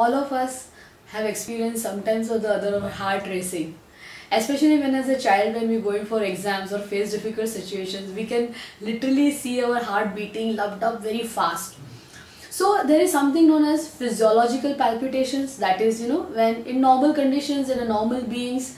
all of us have experienced sometimes or the other heart racing. Especially when as a child, when we're going for exams or face difficult situations, we can literally see our heart beating lumped up very fast. So there is something known as physiological palpitations, that is, when in normal conditions, in a normal beings,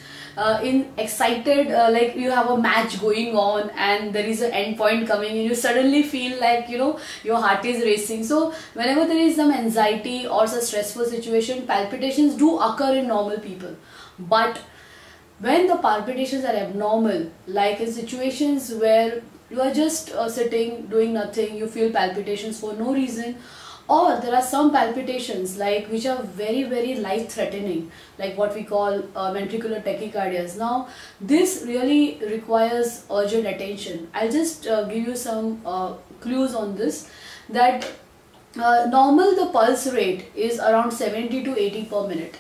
in excited, like you have a match going on and there is an end point coming and you suddenly feel like, your heart is racing. So whenever there is some anxiety or some stressful situation, palpitations do occur in normal people. But when the palpitations are abnormal, like in situations where you are just sitting, doing nothing, you feel palpitations for no reason, or there are some palpitations like which are very, very life-threatening, like what we call ventricular tachycardias. Now, this really requires urgent attention. I'll just give you some clues on this, that normal the pulse rate is around 70 to 80 per minute.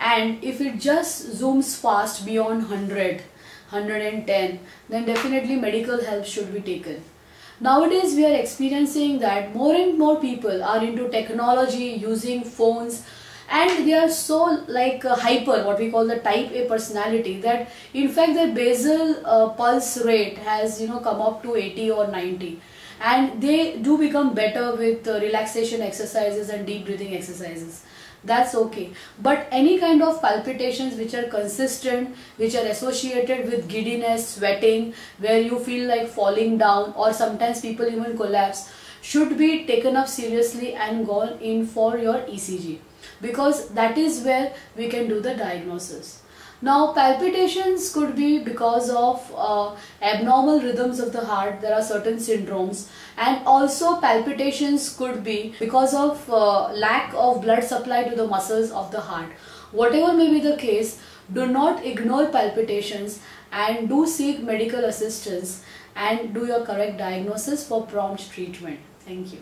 And if it just zooms fast beyond 100, 110, then definitely medical help should be taken. Nowadays, we are experiencing that more and more people are into technology, using phones, and they are so like hyper, what we call the type A personality, that in fact their basal pulse rate has come up to 80 or 90. And they do become better with relaxation exercises and deep breathing exercises. That's okay. But any kind of palpitations which are consistent, which are associated with giddiness, sweating, where you feel like falling down, or sometimes people even collapse, should be taken up seriously and gone in for your ECG. Because that is where we can do the diagnosis. Now, palpitations could be because of abnormal rhythms of the heart. There are certain syndromes, and also palpitations could be because of lack of blood supply to the muscles of the heart. Whatever may be the case, do not ignore palpitations and do seek medical assistance and do your correct diagnosis for prompt treatment. Thank you.